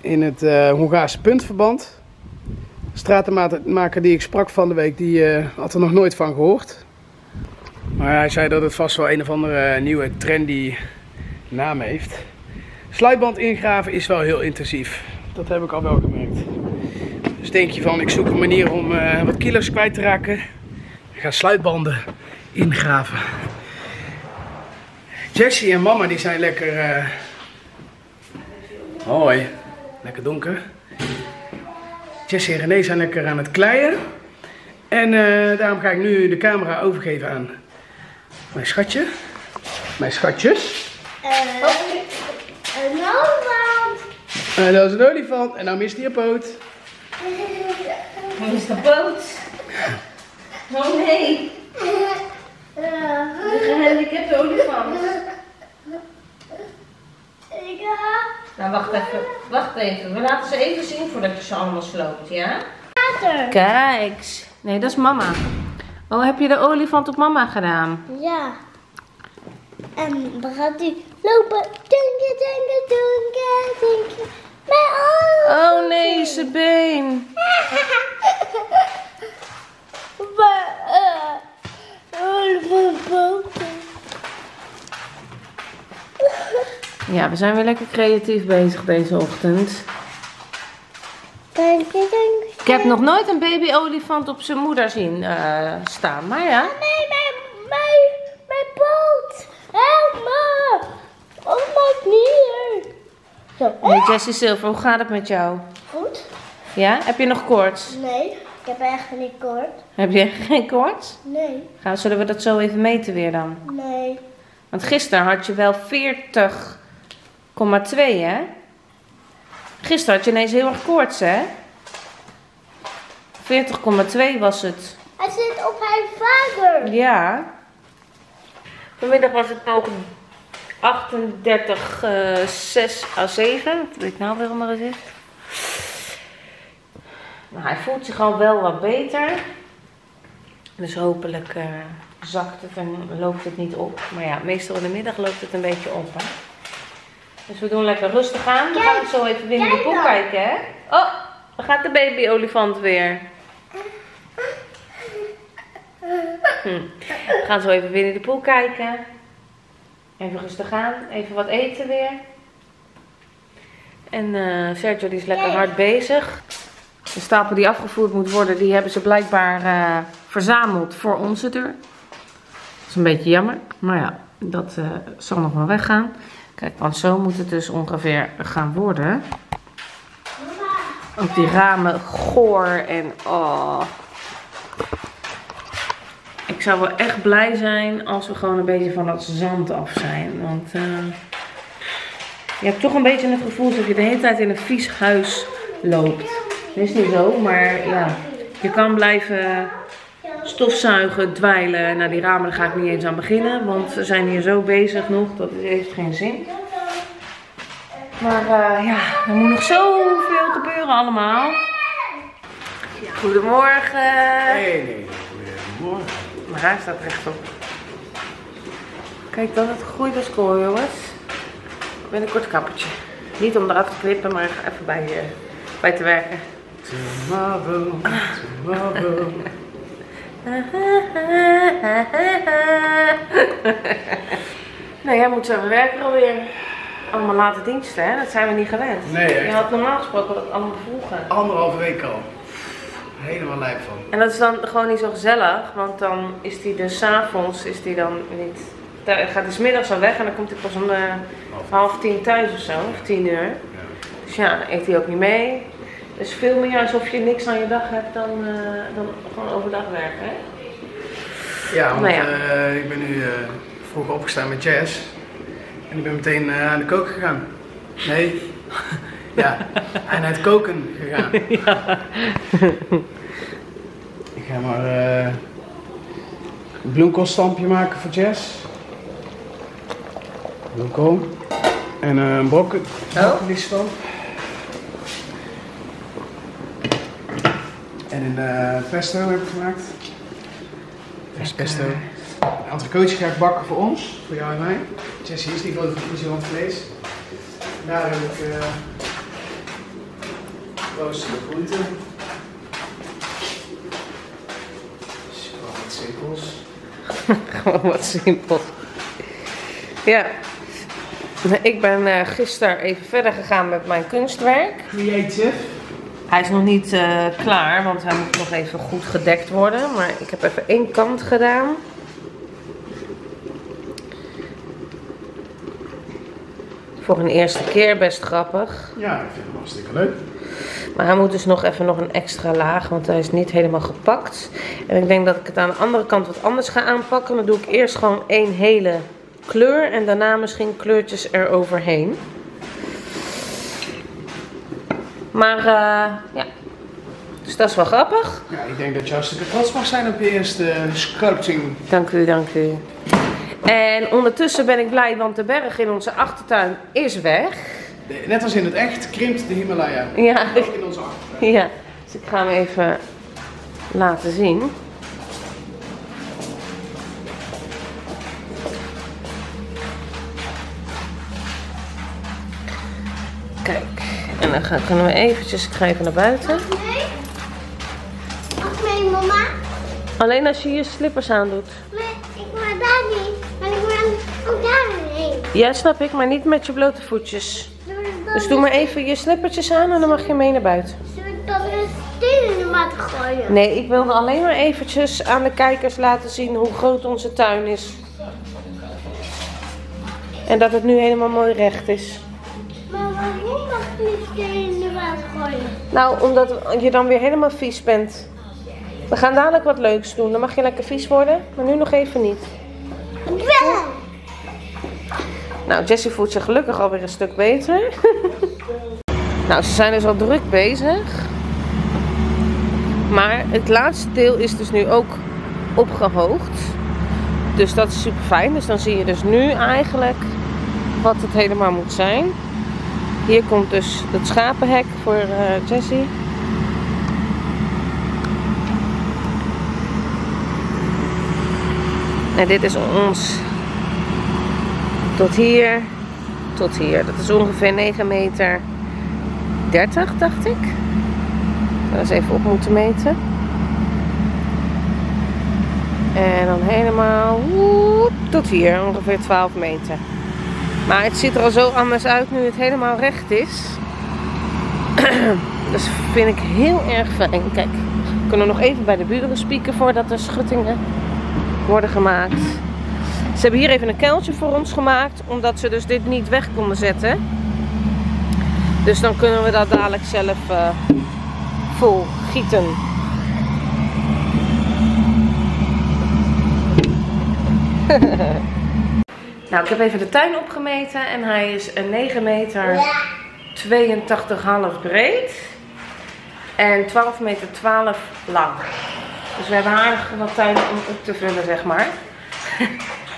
in het Hongaarse puntverband. De stratenmaker die ik sprak van de week, die had er nog nooit van gehoord. Maar hij zei dat het vast wel een of andere nieuwe trendy naam heeft. Sluitband ingraven is wel heel intensief. Dat heb ik al wel gemerkt. Dus denk je van, ik zoek een manier om wat kilo's kwijt te raken. Ik ga sluitbanden ingraven. Jessie en mama die zijn lekker... Hoi. Lekker donker. Jessie en René zijn lekker aan het kleien. En daarom ga ik nu de camera overgeven aan Mijn schatje? Mijn schatjes? Een olifant. En dat is een olifant. En nou mist hij een poot. Hij mist een poot. Oh nee. De gehandicapte olifant. Nou, wacht even. Wacht even. We laten ze even zien voordat je ze allemaal sloopt, ja? Kijk. Nee, dat is mama. Oh, heb je de olifant op mama gedaan? Ja. En dan gaat hij lopen. Tinken, tinken, tinken, tinken. Mijn olifant. Oh nee, zijn been. Ja, we zijn weer lekker creatief bezig deze ochtend. Ik heb nog nooit een baby-olifant op zijn moeder zien staan, maar ja. Nee, mijn poot. Help me. Oh, mijn knieën. Zo. Hey, Jessie Silver, hoe gaat het met jou? Goed. Ja, heb je nog koorts? Nee, ik heb echt geen koorts. Heb je geen koorts? Nee. Zullen we dat zo even meten weer dan? Nee. Want gisteren had je wel 40,2, hè? Gisteren had je ineens heel erg koorts, hè? 40,2 was het. Hij zit op haar vader. Ja. Vanmiddag was het nog 38,6 à 7. Wat doe ik nou weer onder het gezicht? Nou, hij voelt zich al wel wat beter. Dus hopelijk zakt het en loopt het niet op. Maar ja, meestal in de middag loopt het een beetje op, hè? Dus we doen lekker rustig aan. We gaan zo even weer in de boek kijken, hè? Oh, daar gaat de baby-olifant weer. We gaan zo even weer in de poel kijken. Even rustig aan. Even wat eten weer. En Sergio die is lekker hard bezig. De stapel die afgevoerd moet worden, die hebben ze blijkbaar verzameld voor onze deur. Dat is een beetje jammer. Maar ja, dat zal nog wel weggaan. Kijk, want zo moet het dus ongeveer gaan worden. Ook die ramen goor en oh. Ik zou wel echt blij zijn als we gewoon een beetje van dat zand af zijn. Want je hebt toch een beetje het gevoel dat je de hele tijd in een vies huis loopt. Dat is niet zo, maar ja. Je kan blijven stofzuigen, dweilen. Nou, die ramen daar ga ik niet eens aan beginnen. Want we zijn hier zo bezig nog, dat heeft geen zin. Maar ja, er moet nog zoveel gebeuren allemaal. Goedemorgen. Hey, goedemorgen. Maar hij staat rechtop. Kijk dat het groeit als kool, jongens. Met een kort kappertje. Niet om eraf te knippen, maar even bij te werken. Tomorrow, tomorrow. Nou, jij moet zo werken alweer. Allemaal late diensten, hè? Dat zijn we niet gewend. Nee, echt. Je had normaal gesproken dat allemaal vroeger. Anderhalve week al. Helemaal lijp van. En dat is dan gewoon niet zo gezellig, want dan is die dus 's avonds is die dan niet. Hij gaat dus middags al weg en dan komt hij pas om 9:30 thuis of zo, of 10 uur. Ja. Dus ja, dan eet hij ook niet mee. Dus veel meer alsof je niks aan je dag hebt dan, dan gewoon overdag werken, hè? Ja, want nou ja. Ik ben nu vroeg opgestaan met Jazz. En ik ben meteen aan de kook gegaan. Nee, ja, aan het koken gegaan. Ja. Ik ga maar een bloemkoolstampje maken voor Jazz. Bloemkool. En een broccoli stamp. En een pesto heb ik gemaakt. Dus pesto. Een entrecootje ga ik bakken voor ons, voor jou en mij. Jessie is niet zo van vlees. Daar heb ik roosterde groenten. Gewoon wat simpels. Gewoon wat simpels. Ja. Ik ben gisteren even verder gegaan met mijn kunstwerk. Creative. Hij is nog niet klaar, want hij moet nog even goed gedekt worden. Maar ik heb even één kant gedaan. Voor een eerste keer best grappig. Ja, ik vind het hartstikke leuk. Maar hij moet dus nog even nog een extra laag, want hij is niet helemaal gepakt. En ik denk dat ik het aan de andere kant wat anders ga aanpakken. Dan doe ik eerst gewoon één hele kleur en daarna misschien kleurtjes eroverheen. Maar ja, dus dat is wel grappig. Ja, ik denk dat je hartstikke trots mag zijn op je eerste sculpting. Dank u, dank u. En ondertussen ben ik blij, want de berg in onze achtertuin is weg. Net als in het echt krimpt de Himalaya. Ja. Ook in onze achtertuin. Ja, dus ik ga hem even laten zien. Kijk, en dan kunnen we eventjes, ik ga even naar buiten. Mag mee, mama? Alleen als je je slippers aandoet. Ja, snap ik, maar niet met je blote voetjes. Dus doe maar even je slippertjes aan en dan mag je mee naar buiten. Zullen we dan een steen in de water gooien? Nee, ik wilde alleen maar eventjes aan de kijkers laten zien hoe groot onze tuin is. En dat het nu helemaal mooi recht is. Maar waarom mag je een steen in de water gooien? Nou, omdat je dan weer helemaal vies bent. We gaan dadelijk wat leuks doen. Dan mag je lekker vies worden, maar nu nog even niet. Wel! Nou, Jessie voelt zich gelukkig alweer een stuk beter. Nou, ze zijn dus al druk bezig. Maar het laatste deel is dus nu ook opgehoogd. Dus dat is super fijn. Dus dan zie je dus nu eigenlijk wat het helemaal moet zijn. Hier komt dus het schapenhek voor Jessie. En dit is ons... Tot hier, tot hier. Dat is ongeveer 9,30 meter, dacht ik. Dat is even op moeten meten. En dan helemaal woep, tot hier, ongeveer 12 meter. Maar het ziet er al zo anders uit nu het helemaal recht is. Dus vind ik heel erg fijn. Kijk, we kunnen nog even bij de buren spieken voordat er schuttingen worden gemaakt. Ze hebben hier even een kuiltje voor ons gemaakt, omdat ze dus dit niet weg konden zetten. Dus dan kunnen we dat dadelijk zelf vol gieten. Nou, ik heb even de tuin opgemeten en hij is een 9,82 meter breed. En 12,12 meter lang. Dus we hebben aardig wat tuin om op te vullen, zeg maar.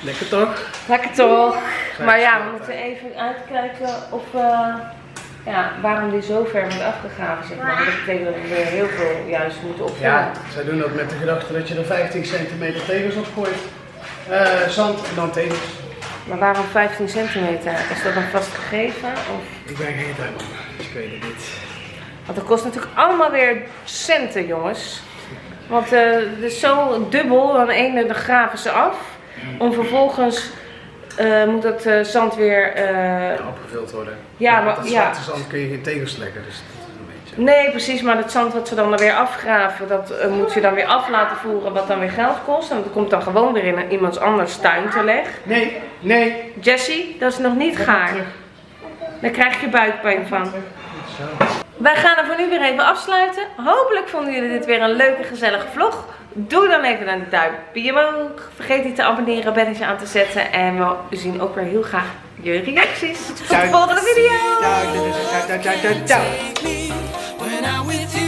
Lekker toch? Lekker toch? Maar ja, we moeten even uitkijken of, ja, waarom die zo ver moet afgegraven, zeg maar. Dat betekent dat we weer heel veel juist moeten opvullen. Ja, zij doen dat met de gedachte dat je er 15 centimeter tegels op gooit. Zand en dan tegels. Maar waarom 15 centimeter? Is dat dan vastgegeven? Of? Ik ben geen tuinman, dus ik weet het niet. Want dat kost natuurlijk allemaal weer centen, jongens. Want het is zo dubbel, dan ene graven ze af. Om vervolgens moet dat zand weer... opgevuld worden. Ja, maar... Dat zwarte zand kun je geen tegels leggen, dus dat is een beetje... Nee, precies, maar dat zand wat ze dan weer afgraven, dat moet je dan weer af laten voeren, wat dan weer geld kost. En dat komt dan gewoon weer in iemands anders tuin terecht. Nee, nee. Jessie, dat is nog niet gaar. Daar krijg je buikpijn van. Wij gaan er voor nu weer even afsluiten. Hopelijk vonden jullie dit weer een leuke, gezellige vlog. Doe dan even een duimpje omhoog. Vergeet niet te abonneren, belletje aan te zetten. En we zien ook weer heel graag je reacties. Tot de volgende video!